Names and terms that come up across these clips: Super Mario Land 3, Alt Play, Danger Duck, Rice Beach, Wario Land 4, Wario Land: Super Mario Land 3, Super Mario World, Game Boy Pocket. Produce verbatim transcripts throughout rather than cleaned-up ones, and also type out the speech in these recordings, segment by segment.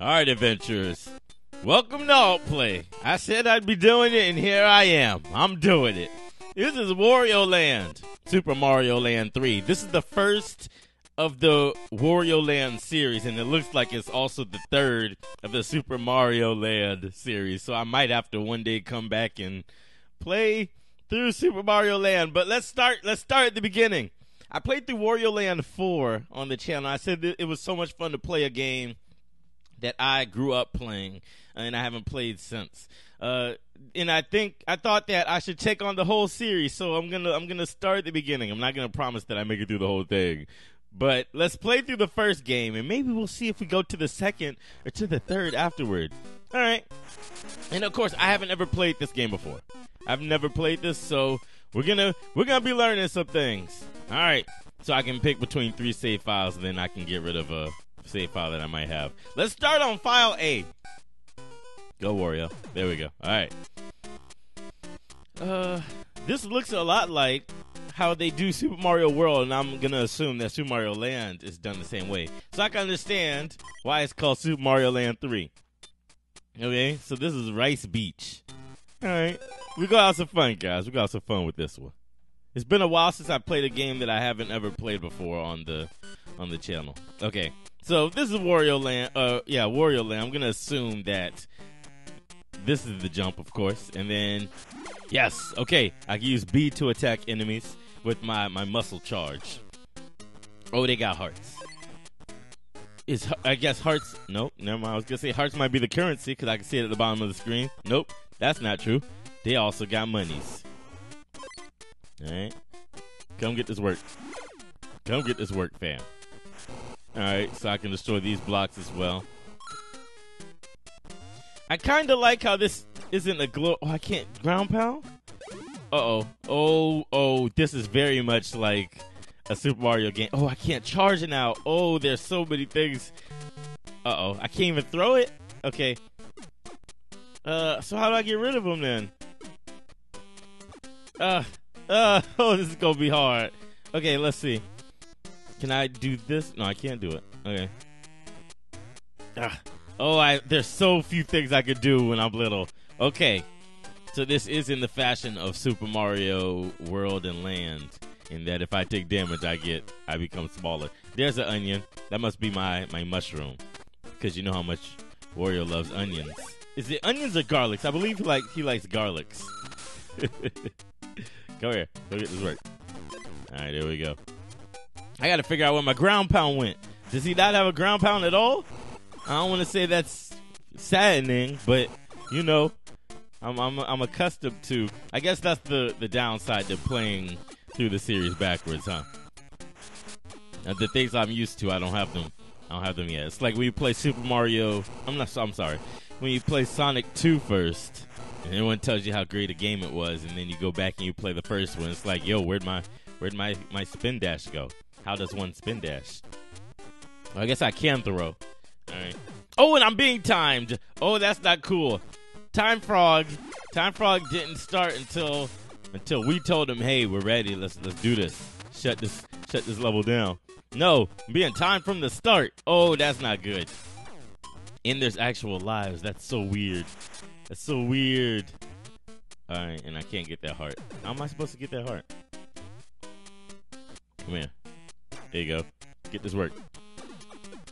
Alright, adventurers. Welcome to Alt Play. I said I'd be doing it, and here I am. I'm doing it. This is Wario Land. Super Mario Land three. This is the first of the Wario Land series, and it looks like it's also the third of the Super Mario Land series. So I might have to one day come back and play through Super Mario Land. But let's start let's start at the beginning. I played through Wario Land four on the channel. I said that it was so much fun to play a game that I grew up playing, and I haven't played since. Uh, and I think I thought that I should take on the whole series, so I'm gonna I'm gonna start at the beginning. I'm not gonna promise that I make it through the whole thing, but let's play through the first game, and maybe we'll see if we go to the second or to the third afterward. All right. And of course, I haven't ever played this game before. I've never played this, so we're gonna we're gonna be learning some things. All right. So I can pick between three save files, and then I can get rid of a save file that I might have. Let's start on file A. Go Wario. There we go. All right. Uh, this looks a lot like how they do Super Mario World, and I'm gonna assume that Super Mario Land is done the same way. So I can understand why it's called Super Mario Land three. Okay, so this is Rice Beach. All right, we gonna have some fun, guys. We gonna have some fun with this one. It's been a while since I played a game that I haven't ever played before on the on the channel. Okay. So this is Wario Land, uh, yeah, Wario Land. I'm gonna assume that this is the jump, of course, and then, yes, okay, I can use B to attack enemies with my, my muscle charge. Oh, they got hearts. Is I guess hearts, nope, never mind, I was gonna say hearts might be the currency, because I can see it at the bottom of the screen. Nope, that's not true. They also got monies. Alright, come get this work. Come get this work, fam. Alright, so I can destroy these blocks as well. I kind of like how this isn't a glow. Oh, I can't ground pound? Uh-oh. Oh, oh, this is very much like a Super Mario game. Oh, I can't charge it now. Oh, there's so many things. Uh-oh, I can't even throw it? Okay. Uh, so how do I get rid of them then? Uh, uh, oh, this is going to be hard. Okay, let's see. Can I do this? No, I can't do it. Okay. Ugh. Oh, I there's so few things I could do when I'm little. Okay. So this is in the fashion of Super Mario World and Land, in that if I take damage, I get I become smaller. There's an onion. That must be my, my mushroom, because you know how much Wario loves onions. Is it onions or garlics? I believe he, like, he likes garlics. Come here. Go get this work. All right, there we go. I gotta figure out where my ground pound went. Does he not have a ground pound at all? I don't want to say that's saddening, but you know, I'm I'm I'm accustomed to. I guess that's the the downside to playing through the series backwards, huh? Now, the things I'm used to, I don't have them. I don't have them yet. It's like when you play Super Mario. I'm not. I'm sorry. When you play Sonic two first, and everyone tells you how great a game it was, and then you go back and you play the first one. It's like, yo, where'd my where'd my my spin dash go? How does one spin dash? Well, I guess I can throw. All right. Oh, and I'm being timed. Oh, that's not cool. Time Frog. Time Frog didn't start until until we told him, "Hey, we're ready. Let's let's do this. Shut this shut this level down." No, I'm being timed from the start. Oh, that's not good. And there's actual lives. That's so weird. That's so weird. All right, and I can't get that heart. How am I supposed to get that heart? Come here. There you go. Get this work.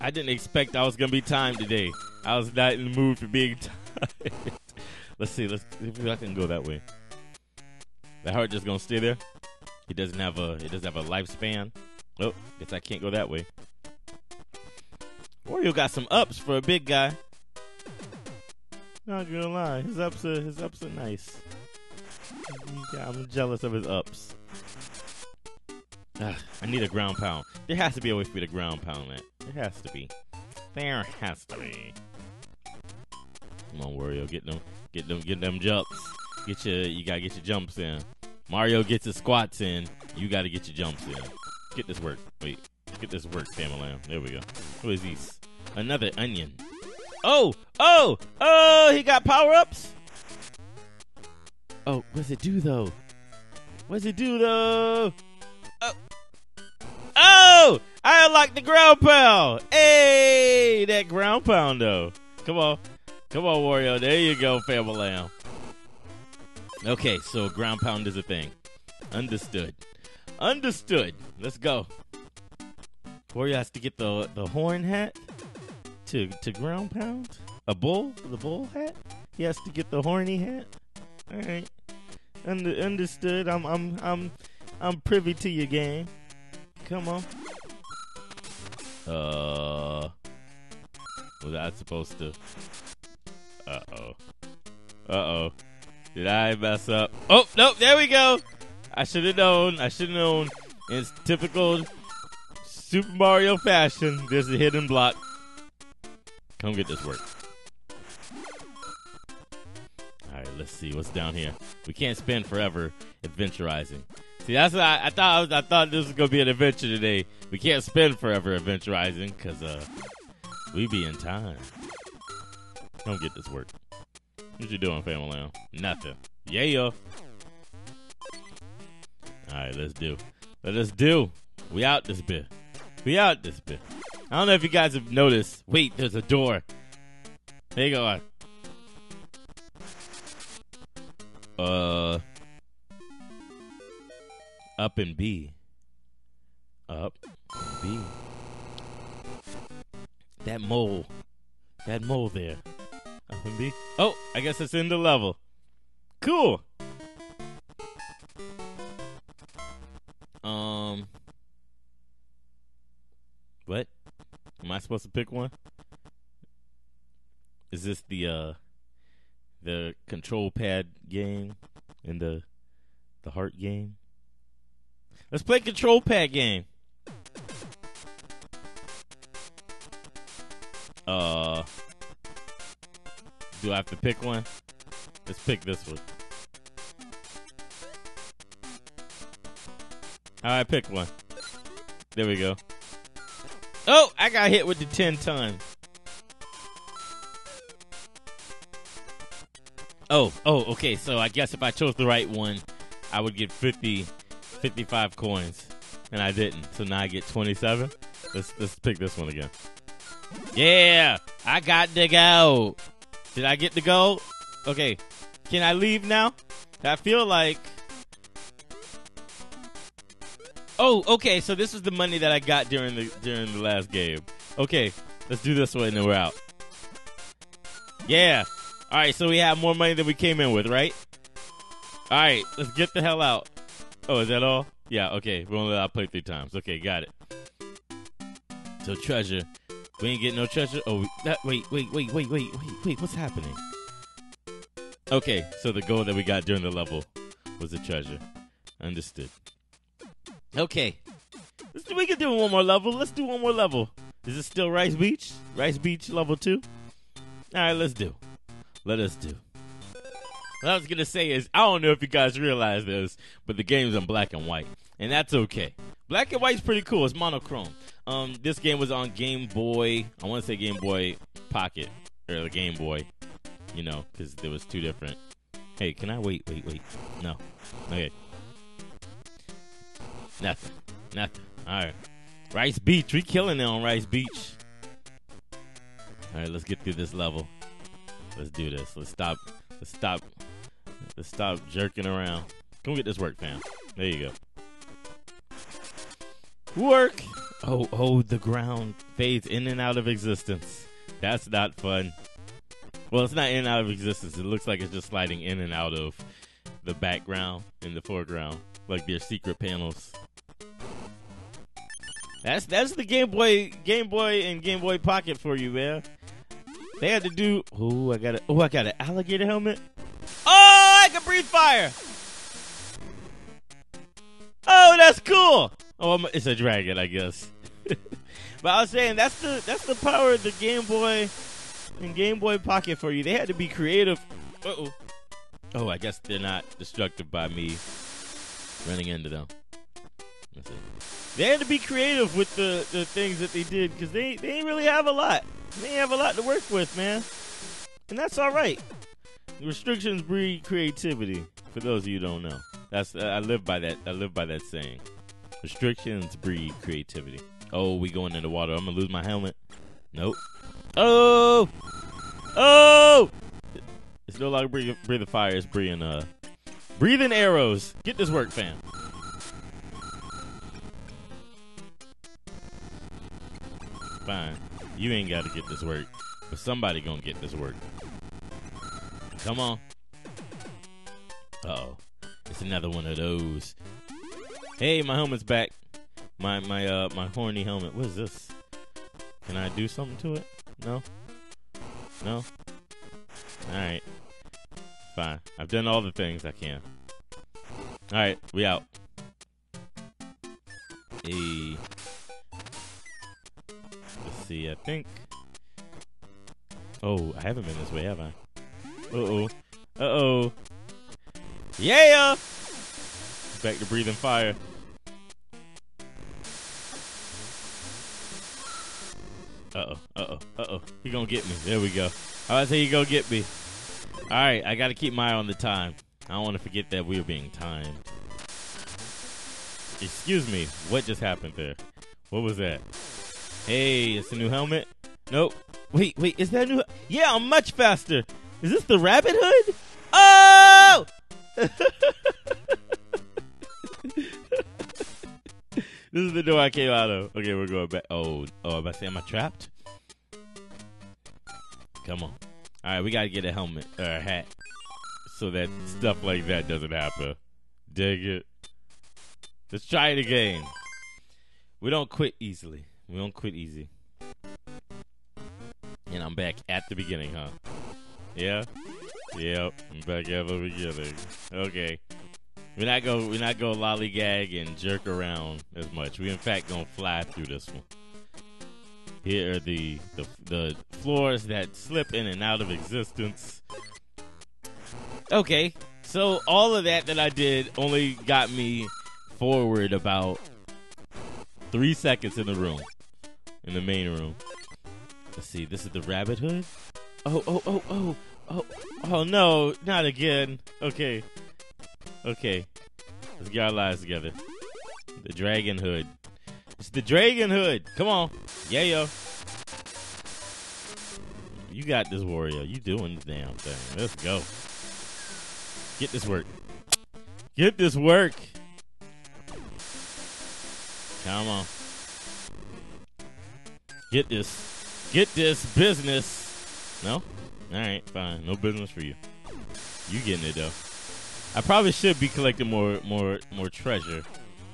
I didn't expect I was going to be timed today. I was not in the mood for being timed. Let's see. Let's see if I can go that way. The heart just going to stay there. It doesn't have a it doesn't have a lifespan. Oh, guess I can't go that way. Wario got some ups for a big guy. Not going to lie. His ups are, his ups are nice. Yeah, I'm jealous of his ups. Ugh, I need a ground pound. There has to be a way for me to ground pound that. There has to be. There has to be. Come on, Wario, get them, get them, get them jumps. Get your, you gotta get your jumps in. Mario gets his squats in. You gotta get your jumps in. Get this work. Wait, get this work, Family. There we go. Who is these? Another onion. Oh, oh, oh! He got power-ups. Oh, what's it do though? What's it do though? Oh! I unlocked the ground pound. Hey, that ground pound though. Come on. Come on, Wario. There you go, Family Lamb. Okay, so ground pound is a thing. Understood. Understood. Let's go. Wario has to get the the horn hat to to ground pound. A bull? The bull hat? He has to get the horny hat? Alright. Under, understood. I'm I'm I'm I'm privy to your game. Come on. Uh was I supposed to? Uh oh. Uh oh. Did I mess up? Oh nope, there we go. I should have known. I should have known. It's typical Super Mario fashion. There's a hidden block. Come get this work. Alright, let's see what's down here. We can't spend forever adventurizing. See, that's what I, I thought. I, was, I thought this was gonna be an adventure today. We can't spend forever adventurizing because uh, we be in time. Come get this work. What you doing, Family Lamb? Nothing. Yeah, yo. Alright, let's do. Let us do. We out this bit. We out this bit. I don't know if you guys have noticed. Wait, there's a door. There you go. Uh. Up and B. Up. B. That mole. That mole there. Up and B. Oh, I guess it's in the level. Cool. Um. What? Am I supposed to pick one? Is this the uh the control pad game and the the heart game? Let's play control pad game. Uh Do I have to pick one? Let's pick this one. Alright, pick one. There we go. Oh, I got hit with the ten times. Oh, oh, okay. So I guess if I chose the right one, I would get fifty, fifty-five coins, and I didn't. So now I get twenty-seven. Let's let's pick this one again. Yeah, I got the gold. Did I get the gold? Okay. Can I leave now? I feel like. Oh, okay, so this is the money that I got during the during the last game. Okay, let's do this one and then we're out. Yeah. All right, so we have more money than we came in with, right? All right, let's get the hell out. Oh, is that all? Yeah, okay, we only allowed play three times. Okay, got it. So treasure. We ain't getting no treasure. Oh, we, that, wait, wait, wait, wait, wait, wait, wait, what's happening? Okay, so the gold that we got during the level was the treasure. Understood. Okay, let's do, we can do one more level. Let's do one more level. Is it still Rice Beach? Rice Beach level two? All right, let's do. Let us do. What I was going to say is, I don't know if you guys realize this, but the game's in black and white, and that's okay. Black and white's pretty cool. It's monochrome. Um, this game was on Game Boy. I want to say Game Boy Pocket, or the Game Boy, you know, because there was two different. Hey, can I wait, wait, wait? No. Okay. Nothing. Nothing. Alright. Rice Beach. We killing it on Rice Beach. Alright, let's get through this level. Let's do this. Let's stop. Let's stop. Let's stop jerking around. Come get this work, fam. There you go. Work! Oh, oh, the ground fades in and out of existence. That's not fun. Well, it's not in and out of existence. It looks like it's just sliding in and out of the background and the foreground. Like their secret panels. That's that's the Game Boy, Game Boy, and Game Boy Pocket for you, man. They had to do. Oh, I got a. Oh, I got an alligator helmet. Oh, I can breathe fire. Oh, that's cool. Oh, I'm, it's a dragon, I guess. But I was saying that's the that's the power of the Game Boy and Game Boy Pocket for you. They had to be creative. Uh oh. Oh, I guess they're not destructive by me running into them. That's it. They had to be creative with the, the things that they did because they, they ain't really have a lot. They ain't have a lot to work with, man. And that's all right. Restrictions breed creativity. For those of you who don't know, that's uh, I live by that. I live by that saying. Restrictions breed creativity. Oh, we going in the water. I'm gonna lose my helmet. Nope. Oh! Oh! It's no longer breathing, breathing fire. It's breathing, uh, breathing arrows. Get this work, fam. Fine. You ain't gotta get this work. But somebody gonna get this work. Come on. Uh-oh. It's another one of those. Hey, my helmet's back. My, my, uh, my horny helmet. What is this? Can I do something to it? No? No? Alright. Fine. I've done all the things I can. Alright, we out. Hey. Let's see, I think... Oh, I haven't been this way, have I? Uh-oh. Uh-oh. Yeah! Back to breathing fire. Uh-oh, uh-oh, uh-oh. He gonna get me. There we go. I was gonna say he gonna get me. Alright, I gotta keep my eye on the time. I don't want to forget that we are being timed. Excuse me, what just happened there? What was that? Hey, it's a new helmet? Nope. Wait, wait, is that a new... Yeah, I'm much faster! Is this the rabbit hood? Oh! This is the door I came out of. Okay, we're going back. Oh, oh, am I saying, am I trapped? Come on. All right, we got to get a helmet or a hat so that stuff like that doesn't happen. Dig it. Let's try it again. We don't quit easily. We don't quit easy. And I'm back at the beginning, huh? Yeah? Yep, I'm back at the beginning. Okay. We're not gonna we're not gonna lollygag and jerk around as much. We in fact gonna fly through this one. Here are the the, the floors that slip in and out of existence. Okay, so all of that that I did only got me forward about three seconds in the room, in the main room. Let's see. This is the rabbit hood. Oh oh oh oh oh oh no! Not again. Okay. Okay, let's get our lives together. The dragon hood. It's the dragon hood. Come on. Yeah, yo. You got this, Wario. You doing the damn thing. Let's go. Get this work. Get this work. Come on. Get this. Get this business. No? All right, fine. No business for you. You getting it, though. I probably should be collecting more, more, more treasure.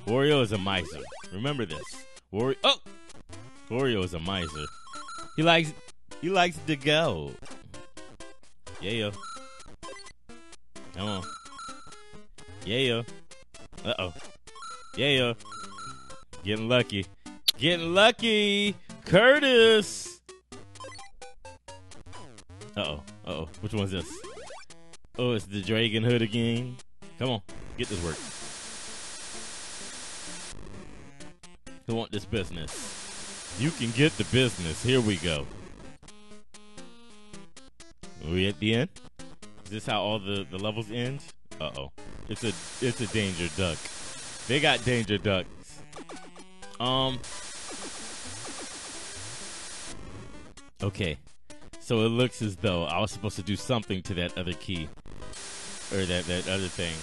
Wario is a miser. Remember this. Wario. Oh, Wario is a miser. He likes, he likes to go. Yeah, yo. Come on. Yeah, yo. Uh oh. Yeah, yo. Getting lucky. Getting lucky. Curtis. Uh oh. Uh oh. Which one's this? Oh, it's the dragon hood again. Come on, get this work. Who want this business? You can get the business. Here we go. Are we at the end? Is this how all the, the levels end? Uh-oh. It's a it's a Danger Duck. They got Danger Ducks. Um Okay. So it looks as though I was supposed to do something to that other key. Or that, that other thing.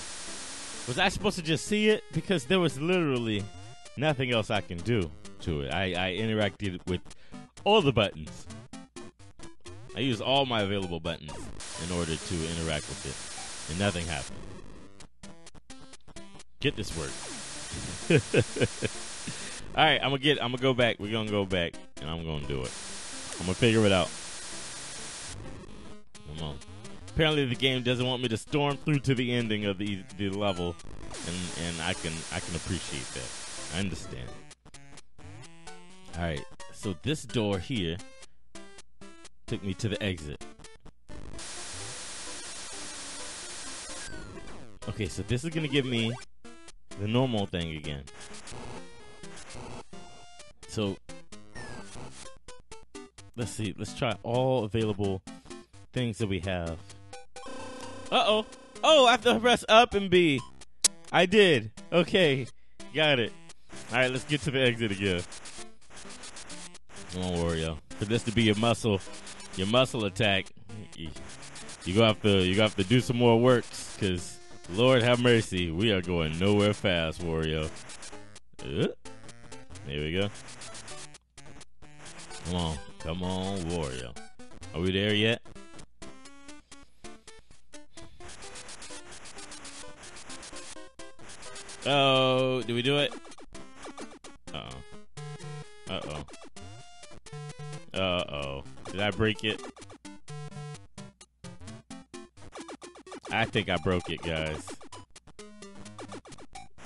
Was I supposed to just see it? Because there was literally nothing else I can do to it. I, I interacted with all the buttons. I used all my available buttons in order to interact with it. And nothing happened. Get this work. Alright, I'm gonna get I'm gonna go back. We're gonna go back and I'm gonna do it. I'm gonna figure it out. Come on. Apparently the game doesn't want me to storm through to the ending of the the level, and and I can I can appreciate that. I understand. All right, so this door here took me to the exit. Okay, so this is gonna give me the normal thing again. So let's see. Let's try all available things that we have. Uh-oh. Oh, I have to press up and B. I did. Okay. Got it. All right, let's get to the exit again. Come on, Wario. For this to be your muscle, your muscle attack, you, you gonna have to you gonna have to do some more works, cause Lord have mercy, we are going nowhere fast, Wario. There we go. Come on, come on, Wario. Are we there yet? Oh, did we do it? Uh oh. Uh oh. Uh oh. Did I break it? I think I broke it, guys.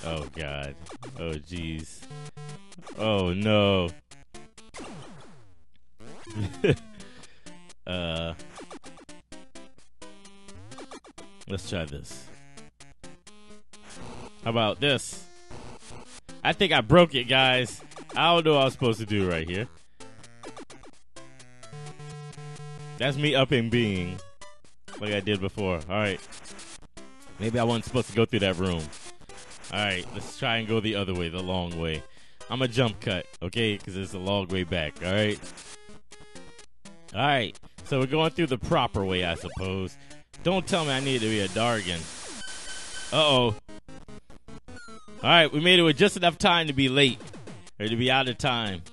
Oh God. Oh jeez. Oh no. uh. Let's try this. How about this? I think I broke it, guys. I don't know what I was supposed to do right here. That's me upping being like I did before. All right. Maybe I wasn't supposed to go through that room. All right, let's try and go the other way, the long way. I'm a jump cut, okay? Because it's a long way back, all right? All right, so we're going through the proper way, I suppose. Don't tell me I need to be a Dargan. Uh-oh. All right, we made it with just enough time to be late, or to be out of time.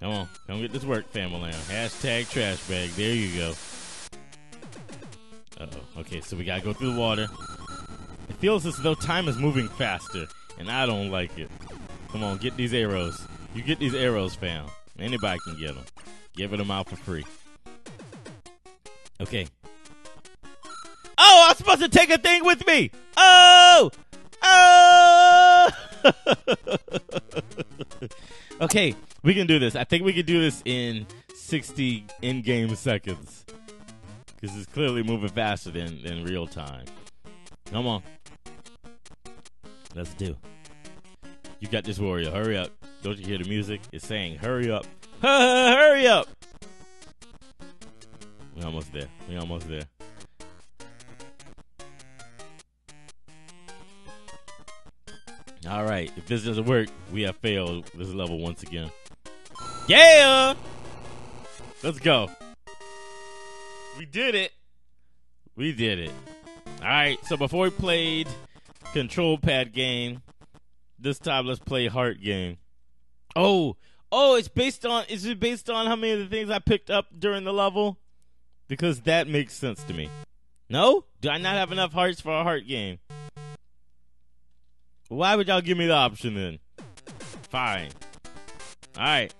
Come on, come get this work, family. Hashtag trash bag. There you go. Uh-oh. Okay, so we gotta go through the water. It feels as though time is moving faster, and I don't like it. Come on, get these arrows. You get these arrows, fam. Anybody can get them. Give them out for free. Okay. Oh, I was supposed to take a thing with me. Oh! Oh! Okay, we can do this. I think we can do this in sixty in-game seconds. Because it's clearly moving faster than, than real time. Come on. Let's do. You got this, Wario. Hurry up. Don't you hear the music? It's saying, hurry up. Hurry up! We're almost there. We're almost there. All right, if this doesn't work, we have failed this level once again. Yeah! Let's go. We did it. We did it. All right, so before we played control pad game, this time let's play heart game. Oh, oh, it's based on, is it based on how many of the things I picked up during the level? Because that makes sense to me. No? Do I not have enough hearts for a heart game? Why would y'all give me the option then? Fine. All right.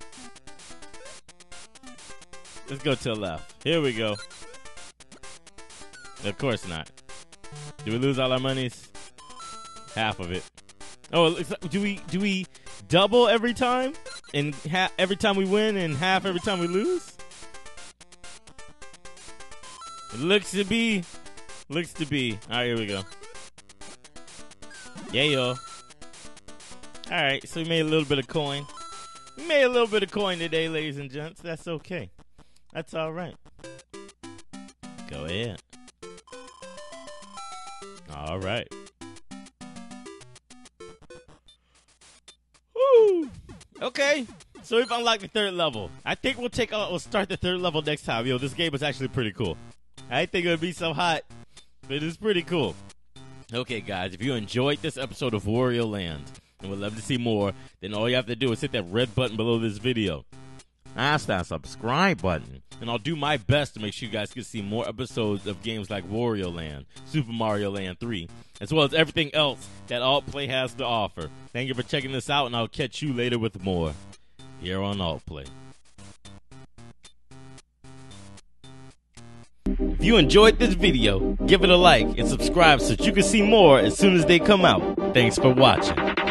Let's go to the left. Here we go. Of course not. Do we lose all our monies? Half of it. Oh, do we do we double every time? And half every time we win and half every time we lose? It looks to be. Looks to be. All right, here we go. Yeah, yo. Alright, so we made a little bit of coin. We made a little bit of coin today, ladies and gents. That's okay. That's alright. Go ahead. Alright. Woo! Okay. So we've unlocked the third level. I think we'll take uh, we'll start the third level next time. Yo, this game is actually pretty cool. I didn't think it would be so hot, but it's pretty cool. Okay, guys, if you enjoyed this episode of Wario Land and would love to see more, then all you have to do is hit that red button below this video. That's that subscribe button. And I'll do my best to make sure you guys can see more episodes of games like Wario Land, Super Mario Land three, as well as everything else that Alt Play has to offer. Thank you for checking this out, and I'll catch you later with more here on Alt Play. If you enjoyed this video, give it a like and subscribe so that you can see more as soon as they come out. Thanks for watching.